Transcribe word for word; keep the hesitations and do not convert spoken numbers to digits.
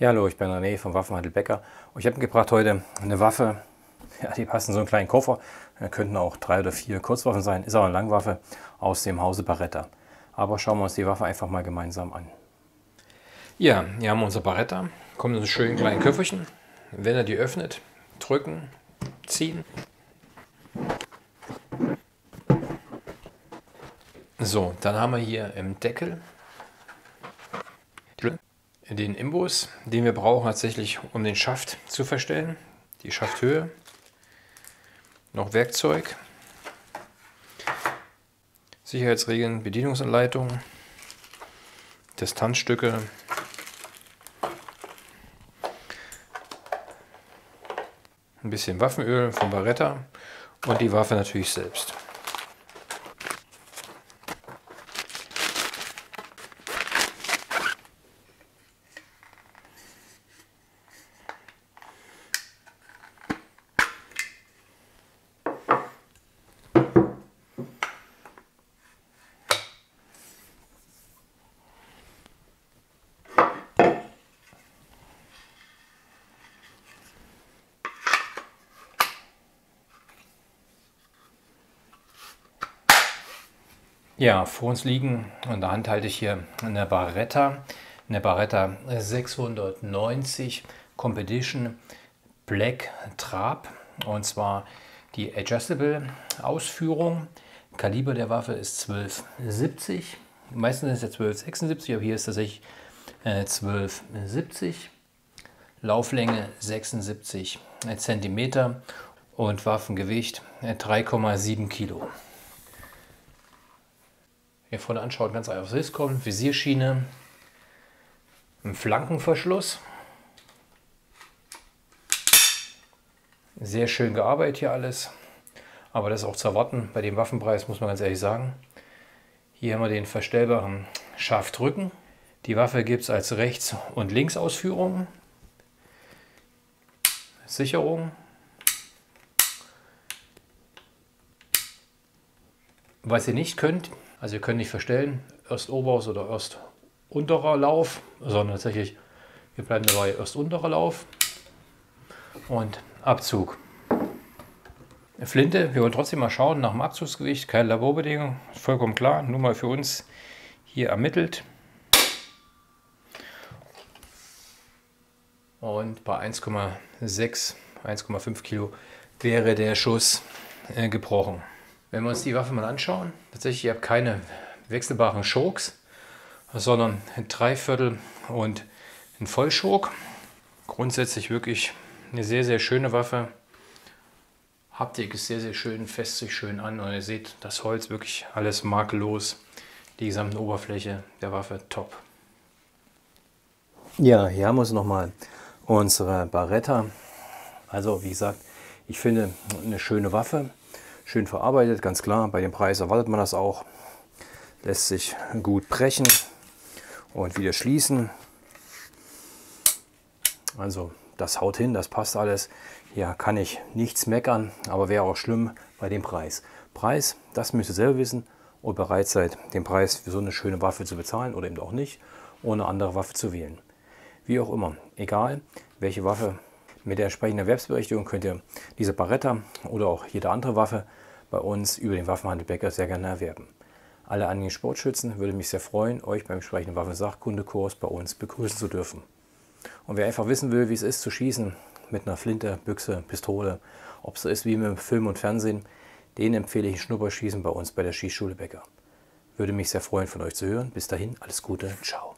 Ja, hallo, ich bin René vom Waffenhandel Becker und ich habe mitgebracht heute eine Waffe, ja, die passt in so einen kleinen Koffer, da könnten auch drei oder vier Kurzwaffen sein, ist aber eine Langwaffe aus dem Hause Beretta. Aber schauen wir uns die Waffe einfach mal gemeinsam an. Ja, hier haben wir unser Beretta, kommt in so einem schönen kleinen Köfferchen, wenn er die öffnet, drücken, ziehen. So, dann haben wir hier im Deckel den Imbus, den wir brauchen tatsächlich, um den Schaft zu verstellen, die Schafthöhe, noch Werkzeug, Sicherheitsregeln, Bedienungsanleitung, Distanzstücke, ein bisschen Waffenöl von Beretta und die Waffe natürlich selbst. Ja, vor uns liegen, in der Hand halte ich hier eine Beretta, eine Beretta sechshundertneunzig Competition Black Trap, und zwar die Adjustable Ausführung. Kaliber der Waffe ist zwölf siebzig, meistens ist es ja zwölf sechsundsiebzig, aber hier ist tatsächlich zwölf siebzig, Lauflänge sechsundsiebzig Zentimeter und Waffengewicht drei Komma sieben Kilo. Vorne anschaut, ganz einfach aufs kommt, Visierschiene, ein Flankenverschluss. Sehr schön gearbeitet hier alles, aber das ist auch zu erwarten bei dem Waffenpreis, muss man ganz ehrlich sagen. Hier haben wir den verstellbaren Schaftrücken. Die Waffe gibt es als Rechts- und Linksausführung, Sicherung, was ihr nicht könnt. Also ihr könnt nicht verstellen, erst oberes oder erst unterer Lauf, sondern tatsächlich, wir bleiben dabei, erst unterer Lauf und Abzug. Flinte, wir wollen trotzdem mal schauen nach dem Abzugsgewicht, keine Laborbedingung, vollkommen klar, nur mal für uns hier ermittelt. Und bei eins Komma sechs, eins Komma fünf Kilo wäre der Schuss äh, gebrochen. Wenn wir uns die Waffe mal anschauen, tatsächlich, ihr habt keine wechselbaren Schurks, sondern drei Viertel und ein Vollschurk. Grundsätzlich wirklich eine sehr, sehr schöne Waffe. Haptik ist sehr, sehr schön, fässt sich schön an und ihr seht, das Holz wirklich alles makellos. Die gesamte Oberfläche der Waffe top. Ja, hier haben wir es nochmal, unsere Beretta. Also wie gesagt, ich finde eine schöne Waffe. Schön verarbeitet, ganz klar. Bei dem Preis erwartet man das auch. Lässt sich gut brechen und wieder schließen. Also das haut hin, das passt alles. Hier kann ich nichts meckern, aber wäre auch schlimm bei dem Preis. Preis, das müsst ihr selber wissen, ob ihr bereit seid, den Preis für so eine schöne Waffe zu bezahlen oder eben auch nicht, ohne andere Waffe zu wählen. Wie auch immer, egal welche Waffe. Mit der entsprechenden Erwerbsberechtigung könnt ihr diese Beretta oder auch jede andere Waffe bei uns über den Waffenhandel Becker sehr gerne erwerben. Alle anderen Sportschützen würde mich sehr freuen, euch beim entsprechenden Waffensachkundekurs bei uns begrüßen zu dürfen. Und wer einfach wissen will, wie es ist zu schießen mit einer Flinte, Büchse, Pistole, ob es so ist wie im Film und Fernsehen, den empfehle ich ein Schnupperschießen bei uns bei der SchiessSchule Becker. Würde mich sehr freuen, von euch zu hören. Bis dahin, alles Gute, ciao.